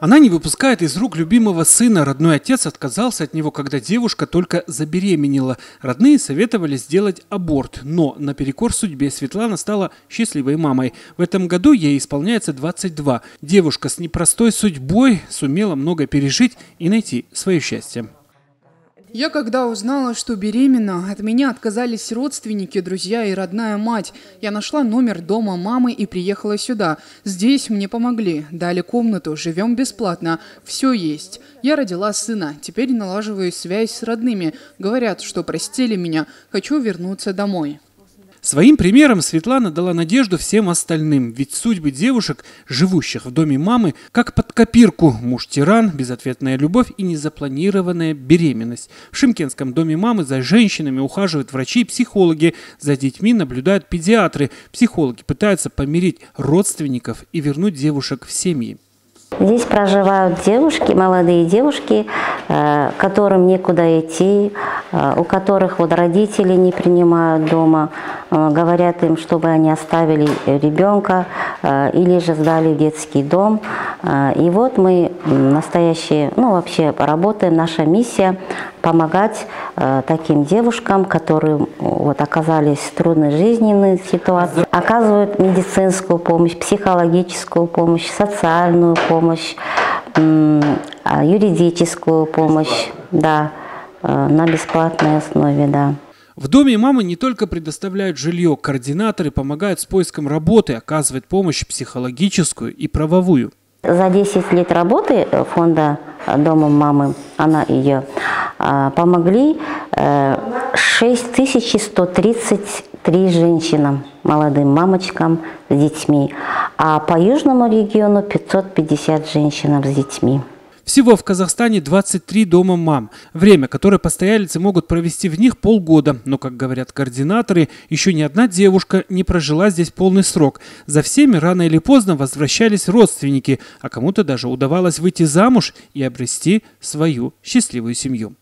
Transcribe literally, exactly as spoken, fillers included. Она не выпускает из рук любимого сына. Родной отец отказался от него, когда девушка только забеременела. Родные советовали сделать аборт, но наперекор судьбе Светлана стала счастливой мамой. В этом году ей исполняется двадцать два. Девушка с непростой судьбой сумела много пережить и найти свое счастье. Я когда узнала, что беременна, от меня отказались родственники, друзья и родная мать. Я нашла номер дома мамы и приехала сюда. Здесь мне помогли, дали комнату, живем бесплатно, все есть. Я родила сына, теперь налаживаю связь с родными. Говорят, что простили меня, хочу вернуться домой. Своим примером Светлана дала надежду всем остальным, ведь судьбы девушек, живущих в доме мамы, как под копирку: муж-тиран, безответная любовь и незапланированная беременность. В Шимкенском доме мамы за женщинами ухаживают врачи и психологи, за детьми наблюдают педиатры. Психологи пытаются помирить родственников и вернуть девушек в семьи. Здесь проживают девушки, молодые девушки, которым некуда идти, у которых вот родители не принимают дома, говорят им, чтобы они оставили ребенка или же сдали в детский дом. И вот мы настоящие, ну вообще работаем, наша миссия – помогать таким девушкам, которые вот оказались в трудной жизненной ситуации, оказывают медицинскую помощь, психологическую помощь, социальную помощь, юридическую помощь, да, на бесплатной основе, да. В доме мамы не только предоставляют жилье, координаторы помогают с поиском работы, оказывают помощь психологическую и правовую. За десять лет работы фонда «Дома мамы», она ее, помогли шесть тысяч сто тридцать три женщинам, молодым мамочкам с детьми, а по южному региону пятьсот пятьдесят женщинам с детьми. Всего в Казахстане двадцать три дома мам. Время, которое постояльцы могут провести в них, полгода. Но, как говорят координаторы, еще ни одна девушка не прожила здесь полный срок. За всеми рано или поздно возвращались родственники, а кому-то даже удавалось выйти замуж и обрести свою счастливую семью.